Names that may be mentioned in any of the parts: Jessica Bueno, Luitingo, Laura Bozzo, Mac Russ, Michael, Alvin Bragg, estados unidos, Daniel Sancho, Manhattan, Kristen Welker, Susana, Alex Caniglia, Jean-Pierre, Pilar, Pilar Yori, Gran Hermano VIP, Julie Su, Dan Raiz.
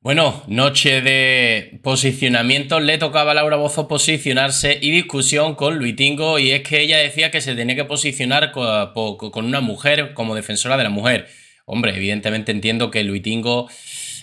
Bueno, noche de posicionamientos, le tocaba a Laura Bozzo posicionarse y discusión con Luitingo, y es que ella decía que se tenía que posicionar con una mujer, como defensora de la mujer. Hombre, evidentemente entiendo que Luitingo,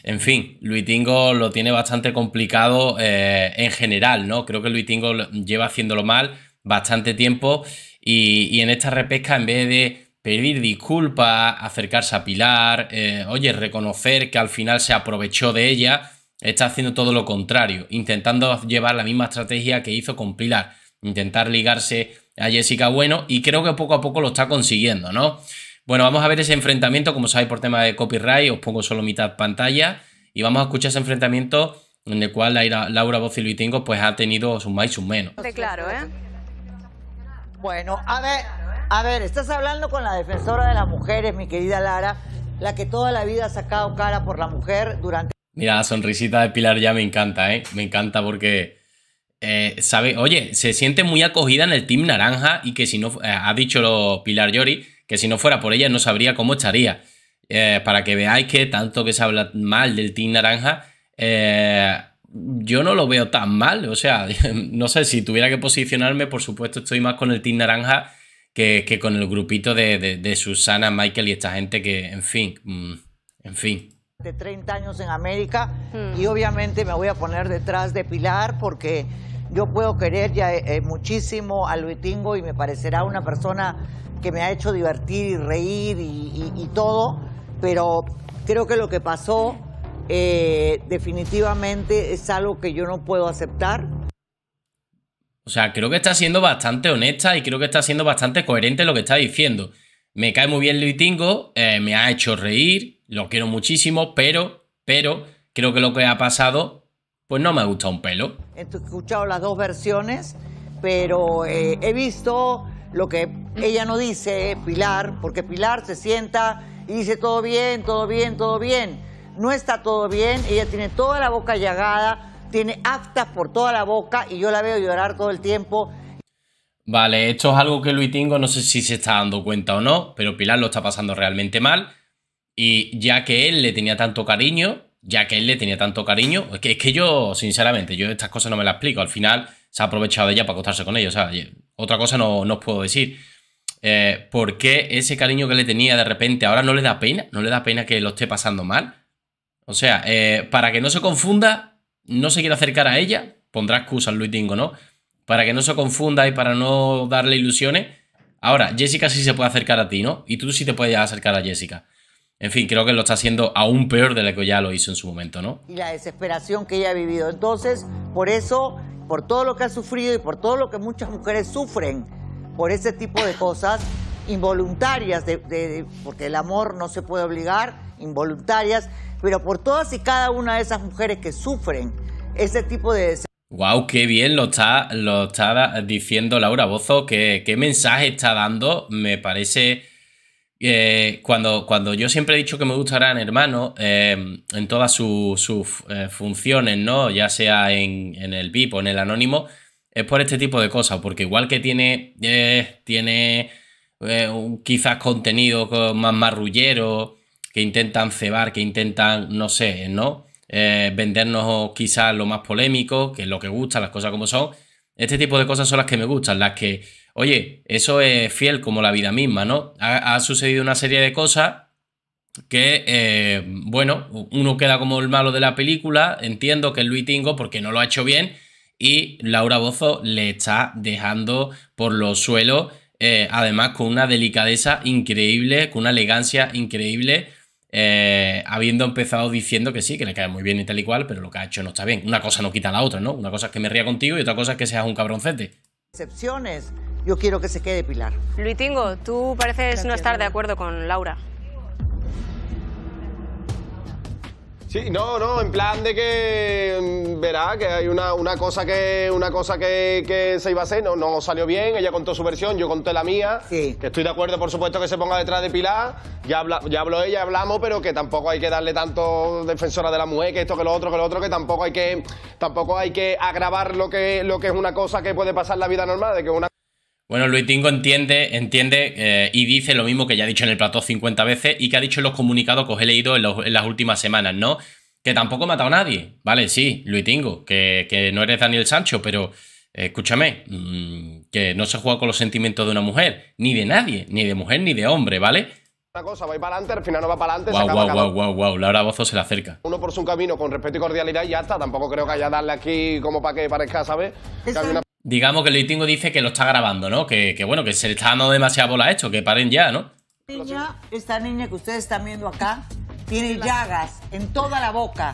en fin, Luitingo lo tiene bastante complicado en general, ¿no? Creo que Luitingo lleva haciéndolo mal bastante tiempo y en esta repesca, en vez de pedir disculpas, acercarse a Pilar, oye, reconocer que al final se aprovechó de ella, está haciendo todo lo contrario, intentando llevar la misma estrategia que hizo con Pilar, intentar ligarse a Jessica Bueno, y creo que poco a poco lo está consiguiendo, ¿no? Bueno, vamos a ver ese enfrentamiento, como sabéis por tema de copyright, os pongo solo mitad pantalla, y vamos a escuchar ese enfrentamiento en el cual Laura Bozzo y Luitingo pues ha tenido sus más y sus menos. Claro, ¿eh? Bueno, a ver, estás hablando con la defensora de las mujeres, mi querida Lara, la que toda la vida ha sacado cara por la mujer durante... Mira, la sonrisita de Pilar ya me encanta, ¿eh? Me encanta porque, sabe, oye, se siente muy acogida en el Team Naranja, y que si no, ha dicho Pilar Yori, que si no fuera por ella no sabría cómo estaría. Para que veáis que tanto que se habla mal del Team Naranja, yo no lo veo tan mal, o sea, no sé, si tuviera que posicionarme, por supuesto estoy más con el Team Naranja que con el grupito de Susana, Michael y esta gente que, en fin. De 30 años en América, y obviamente me voy a poner detrás de Pilar porque yo puedo querer ya muchísimo a Luitingo y me parecerá una persona que me ha hecho divertir y reír y todo, pero creo que lo que pasó definitivamente es algo que yo no puedo aceptar. O sea, creo que está siendo bastante honesta y creo que está siendo bastante coherente lo que está diciendo. Me cae muy bien Luitingo, me ha hecho reír, lo quiero muchísimo, pero creo que lo que ha pasado, pues no me ha gustado un pelo. He escuchado las dos versiones, pero he visto lo que ella no dice, Pilar, porque Pilar se sienta y dice todo bien, todo bien, todo bien. No está todo bien, ella tiene toda la boca llagada, tiene aftas por toda la boca y yo la veo llorar todo el tiempo. Vale, esto es algo que Luitingo no sé si se está dando cuenta o no, pero Pilar lo está pasando realmente mal, y ya que él le tenía tanto cariño, es que yo, sinceramente, yo estas cosas no me las explico. Al final se ha aprovechado de ella para acostarse con ella, o sea, otra cosa no os puedo decir. ¿Por qué ese cariño que le tenía de repente ahora no le da pena? ¿No le da pena que lo esté pasando mal? O sea, para que no se confunda... No se quiere acercar a ella, pondrá excusas Luitingo, ¿no? Para que no se confunda y para no darle ilusiones. Ahora, Jessica sí se puede acercar a ti, ¿no? Y tú sí te puedes acercar a Jessica. En fin, creo que lo está haciendo aún peor de lo que ya lo hizo en su momento, ¿no? Y la desesperación que ella ha vivido. Entonces, por eso, por todo lo que ha sufrido y por todo lo que muchas mujeres sufren por ese tipo de cosas involuntarias, porque el amor no se puede obligar, involuntarias, pero por todas y cada una de esas mujeres que sufren ese tipo de... ¡Guau! ¡Qué bien lo está diciendo Laura Bozzo! ¿Qué mensaje está dando? Me parece... Cuando yo siempre he dicho que me gusta Gran Hermano, en todas sus funciones, ¿no? Ya sea en el VIP o en el anónimo, es por este tipo de cosas, porque igual que tiene quizás contenido más marrullero, que intentan cebar, que intentan, no sé, ¿no? Vendernos quizás lo más polémico, que es lo que gusta, las cosas como son. Este tipo de cosas son las que me gustan, las que, oye, eso es fiel como la vida misma, ¿no? Ha sucedido una serie de cosas que, bueno, uno queda como el malo de la película, entiendo que es Luitingo porque no lo ha hecho bien, y Laura Bozzo le está dejando por los suelos, además con una delicadeza increíble, con una elegancia increíble. Habiendo empezado diciendo que sí, que le cae muy bien y tal y cual, pero lo que ha hecho no está bien. Una cosa no quita la otra, ¿no? Una cosa es que me ría contigo y otra cosa es que seas un cabroncete. Excepciones. Yo quiero que se quede Pilar. Luitingo, tú pareces no estar de acuerdo con Laura. Sí, no, en plan de que verá que hay una cosa que se iba a hacer, no salió bien, ella contó su versión, yo conté la mía, sí. Que estoy de acuerdo, por supuesto, que se ponga detrás de Pilar, ya habló ella, hablamos, pero que tampoco hay que darle tanto defensora de la mujer, que esto, que lo otro, que tampoco hay que agravar lo que es una cosa que puede pasar en la vida normal, de que una... Bueno, Luitingo entiende y dice lo mismo que ya ha dicho en el plató 50 veces y que ha dicho en los comunicados que os he leído en las últimas semanas, ¿no? Que tampoco ha matado a nadie. Vale, sí, Luitingo, que no eres Daniel Sancho, pero escúchame, que no se juega con los sentimientos de una mujer, ni de nadie, ni de mujer ni de hombre, ¿vale? Una cosa, voy para adelante, al final no va para adelante. Wow, Laura Bozzo se le acerca. Uno por su camino, con respeto y cordialidad, y ya está. Tampoco creo que haya darle aquí como para que parezca, ¿sabes? Que hay una... Digamos que Luitingo dice que lo está grabando, ¿no? Que bueno, que se le está dando demasiada bola a esto, que paren ya, ¿no? Niña, esta niña que ustedes están viendo acá tiene llagas en toda la boca,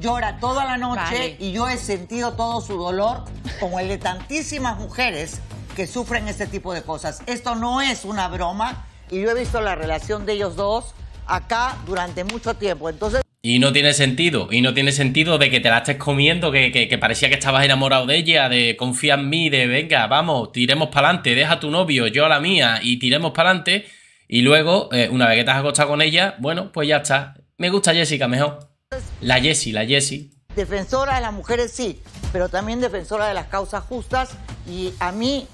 llora toda la noche, vale. Y yo he sentido todo su dolor como el de tantísimas mujeres que sufren este tipo de cosas. Esto no es una broma y yo he visto la relación de ellos dos acá durante mucho tiempo. Entonces... Y no tiene sentido, de que te la estés comiendo, que parecía que estabas enamorado de ella, de confía en mí, de venga, vamos, tiremos para adelante, deja a tu novio, yo a la mía y tiremos para adelante. Y luego, una vez que te has acostado con ella, bueno, pues ya está. Me gusta Jessica mejor. La Jessie. Defensora de las mujeres, sí, pero también defensora de las causas justas. Y a mí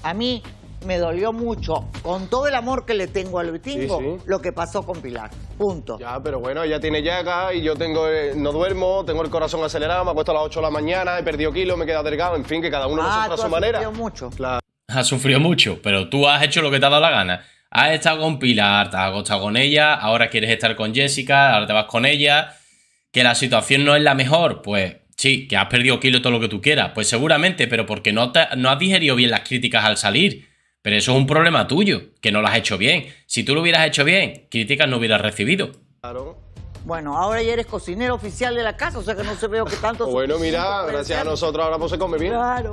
me dolió mucho, con todo el amor que le tengo a Luitingo, sí, sí, lo que pasó con Pilar. Punto. Ya, pero bueno, ella tiene llagas y yo tengo, no duermo, tengo el corazón acelerado, me acuesto a las 8 de la mañana, he perdido kilos, me he quedado delgado, en fin, que cada uno lo sufre a su manera. Ha sufrido mucho. Claro. Ha sufrido mucho, pero tú has hecho lo que te ha dado la gana. Has estado con Pilar, te has acostado con ella, ahora quieres estar con Jessica, ahora te vas con ella. Que la situación no es la mejor, pues sí, que has perdido kilos todo lo que tú quieras, pues seguramente, pero porque no has digerido bien las críticas al salir. Pero eso es un problema tuyo, que no lo has hecho bien. Si tú lo hubieras hecho bien, críticas no hubieras recibido. Claro. Bueno, ahora ya eres cocinero oficial de la casa, o sea que no se veo que tanto... Bueno, mira, gracias a nosotros ahora pues se come bien. Claro.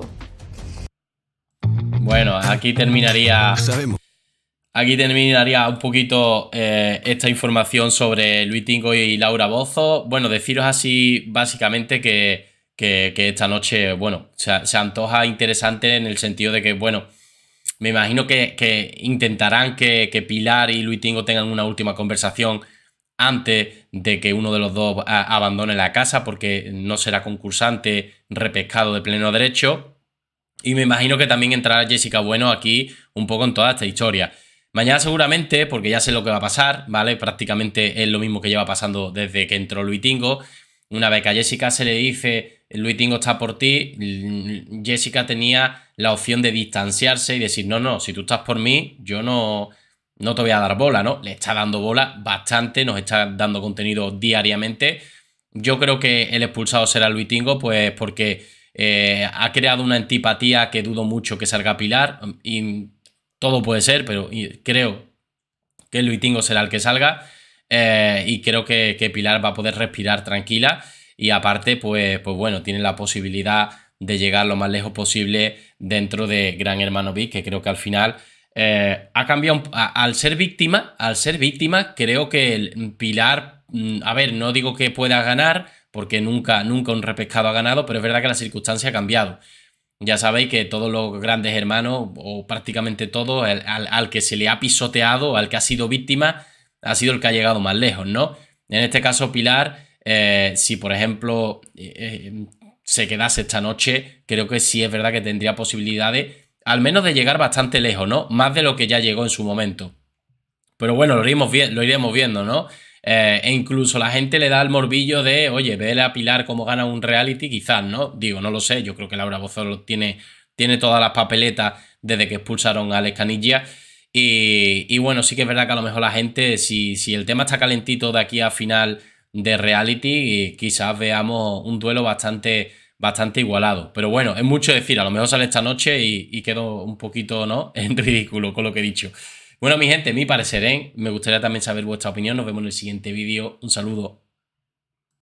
Bueno, aquí terminaría... Sabemos. Aquí terminaría un poquito esta información sobre Luitingo y Laura Bozzo. Bueno, deciros así básicamente que esta noche, bueno, se antoja interesante en el sentido de que, bueno, me imagino que intentarán que Pilar y Luitingo tengan una última conversación antes de que uno de los dos abandone la casa, porque no será concursante repescado de pleno derecho. Y me imagino que también entrará Jessica Bueno aquí un poco en toda esta historia. Mañana seguramente, porque ya sé lo que va a pasar, ¿vale? Prácticamente es lo mismo que lleva pasando desde que entró Luitingo. Una vez que a Jessica se le dice, Luitingo está por ti, Jessica tenía la opción de distanciarse y decir, no, no, si tú estás por mí, yo no te voy a dar bola, ¿no? Le está dando bola bastante, nos está dando contenido diariamente. Yo creo que el expulsado será Luitingo, pues porque ha creado una antipatía que dudo mucho que salga Pilar y... Todo puede ser, pero creo que Luitingo será el que salga y creo que Pilar va a poder respirar tranquila y aparte, pues bueno, tiene la posibilidad de llegar lo más lejos posible dentro de Gran Hermano VIP, que creo que al final ha cambiado, al ser víctima, creo que el Pilar, a ver, no digo que pueda ganar, porque nunca un repescado ha ganado, pero es verdad que la circunstancia ha cambiado. Ya sabéis que todos los grandes hermanos, o prácticamente todos, al que se le ha pisoteado, al que ha sido víctima, ha sido el que ha llegado más lejos, ¿no? En este caso, Pilar, si por ejemplo se quedase esta noche, creo que sí es verdad que tendría posibilidades, al menos de llegar bastante lejos, ¿no? Más de lo que ya llegó en su momento. Pero bueno, lo iremos viendo, ¿no? E incluso la gente le da el morbillo de, oye, vele a Pilar cómo gana un reality, quizás, ¿no? Digo, no lo sé, yo creo que Laura Bozzo tiene todas las papeletas desde que expulsaron a Alex Caniglia. Y bueno, sí que es verdad que a lo mejor la gente, si el tema está calentito de aquí a final de reality, quizás veamos un duelo bastante igualado. Pero bueno, es mucho decir, a lo mejor sale esta noche y quedo un poquito, ¿no?, en ridículo con lo que he dicho. Bueno, mi gente, mi parecer, ¿eh? Me gustaría también saber vuestra opinión. Nos vemos en el siguiente vídeo. Un saludo.